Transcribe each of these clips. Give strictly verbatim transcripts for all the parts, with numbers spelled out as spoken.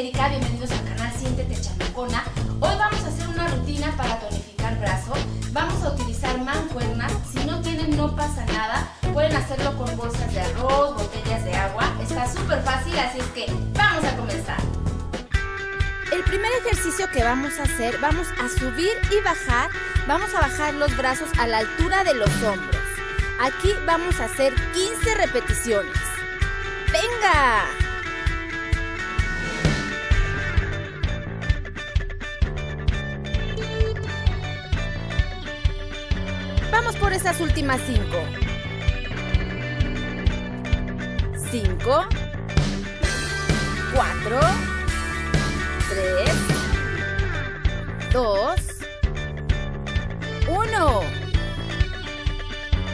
Erika, bienvenidos al canal Siéntete Chamacona. Hoy vamos a hacer una rutina para tonificar brazo. Vamos a utilizar mancuernas, si no tienen no pasa nada. Pueden hacerlo con bolsas de arroz, botellas de agua. Está súper fácil, así es que vamos a comenzar. El primer ejercicio que vamos a hacer, vamos a subir y bajar. Vamos a bajar los brazos a la altura de los hombros. Aquí vamos a hacer quince repeticiones. ¡Venga! Vamos por esas últimas cinco. Cinco. Cuatro. Tres. Dos. Uno.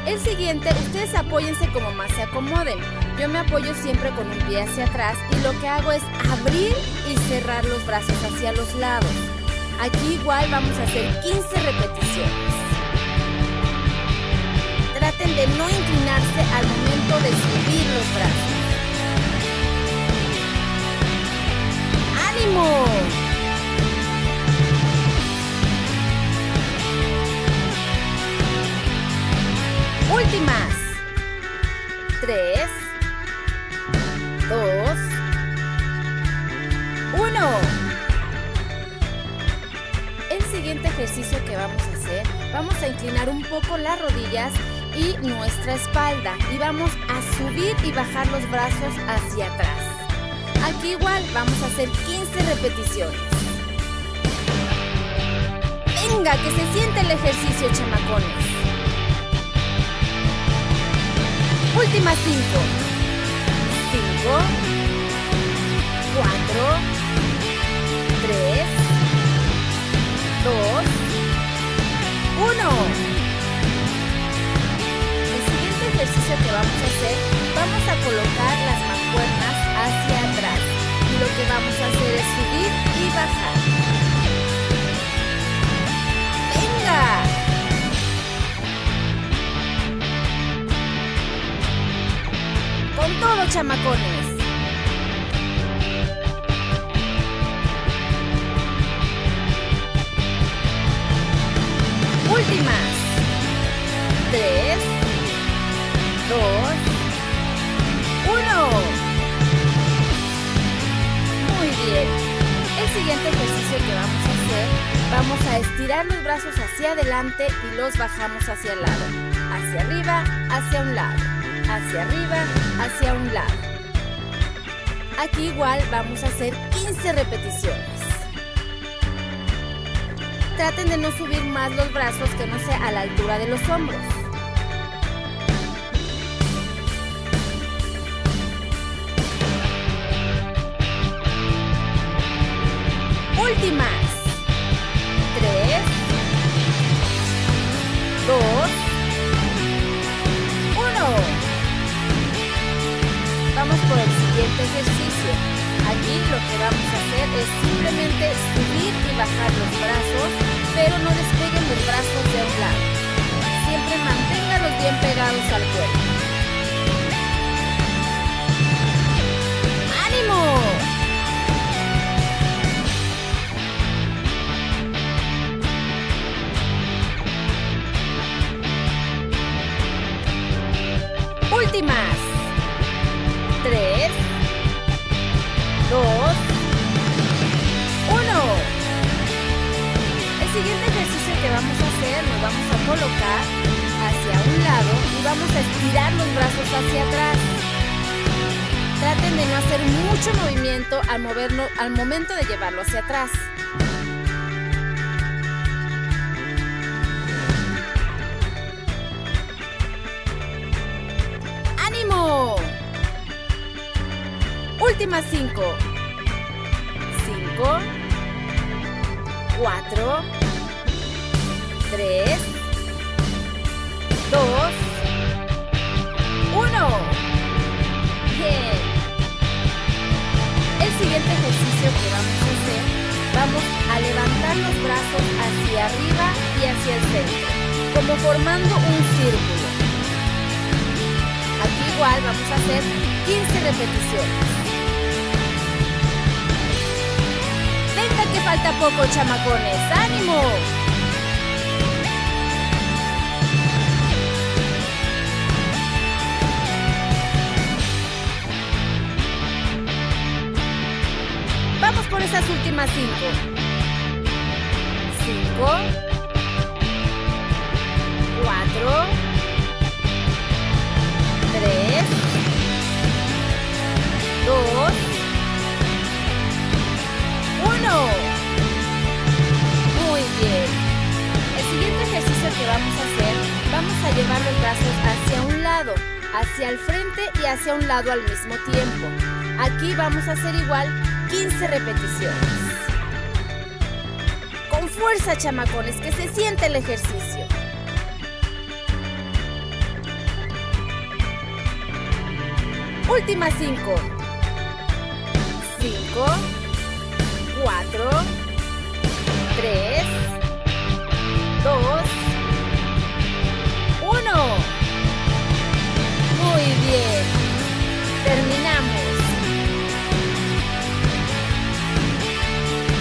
El siguiente, ustedes apóyense como más se acomoden. Yo me apoyo siempre con un pie hacia atrás y lo que hago es abrir y cerrar los brazos hacia los lados. Aquí igual vamos a hacer quince repeticiones. Traten de no inclinarse al momento de subir los brazos. ¡Ánimo! Últimas. Tres. Dos. Uno. El siguiente ejercicio que vamos a hacer, vamos a inclinar un poco las rodillas y nuestra espalda. Y vamos a subir y bajar los brazos hacia atrás. Aquí igual vamos a hacer quince repeticiones. ¡Venga, que se siente el ejercicio, chamacones! Últimas cinco. Cinco. Cuatro. Tres. Dos. Uno. El siguiente ejercicio que vamos a hacer, vamos a colocar las mancuernas hacia atrás. Y lo que vamos a hacer es subir y bajar. ¡Con todo, chamacones! Últimas. Tres. Dos. Uno. Muy bien. El siguiente ejercicio que vamos a hacer, vamos a estirar los brazos hacia adelante y los bajamos hacia el lado. Hacia arriba, hacia un lado. Hacia arriba, hacia un lado. Aquí igual vamos a hacer quince repeticiones. Traten de no subir más los brazos que no sea a la altura de los hombros. Últimas. Tres. Dos. Vamos por el siguiente ejercicio. Aquí lo que vamos a hacer es simplemente subir y bajar los brazos, pero no despeguen los brazos de un lado. Siempre manténgalos bien pegados al cuerpo. ¡Ánimo! Últimas. Tres, dos, uno. El siguiente ejercicio que vamos a hacer, nos vamos a colocar hacia un lado y vamos a estirar los brazos hacia atrás. Traten de no hacer mucho movimiento al movernos, al momento de llevarlo hacia atrás. Últimas cinco. Cinco. Cuatro. Tres. Dos. Uno. Bien. El siguiente ejercicio que vamos a hacer, vamos a levantar los brazos hacia arriba y hacia el centro, como formando un círculo. Aquí igual vamos a hacer quince repeticiones. falta poco, chamacones. ¡Ánimo! Vamos por esas últimas cinco. Cinco. Cuatro. Tres. Dos. Muy bien. El siguiente ejercicio que vamos a hacer, vamos a llevar los brazos hacia un lado, hacia el frente y hacia un lado al mismo tiempo. Aquí vamos a hacer igual quince repeticiones. Con fuerza, chamacones, que se siente el ejercicio. Últimas cinco. Cinco. Cuatro, tres, dos, uno. Muy bien. Terminamos.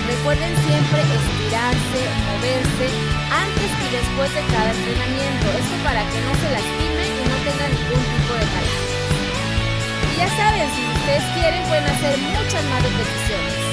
Recuerden siempre estirarse, moverse antes y después de cada entrenamiento. Esto para que no se lastimen y no tengan ningún tipo de calambre. Y ya saben, si ustedes quieren pueden hacer muchas más repeticiones.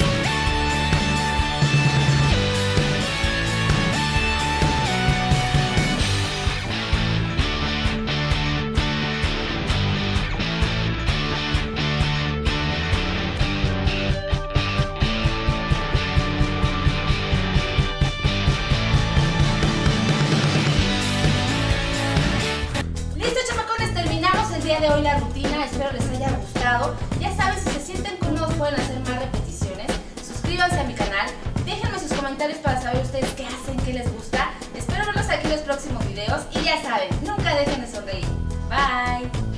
De hoy la rutina, espero les haya gustado. Ya saben, si se sienten cómodos pueden hacer más repeticiones. Suscríbanse a mi canal, déjenme sus comentarios para saber ustedes qué hacen, qué les gusta. Espero verlos aquí en los próximos videos y ya saben, nunca dejen de sonreír. Bye.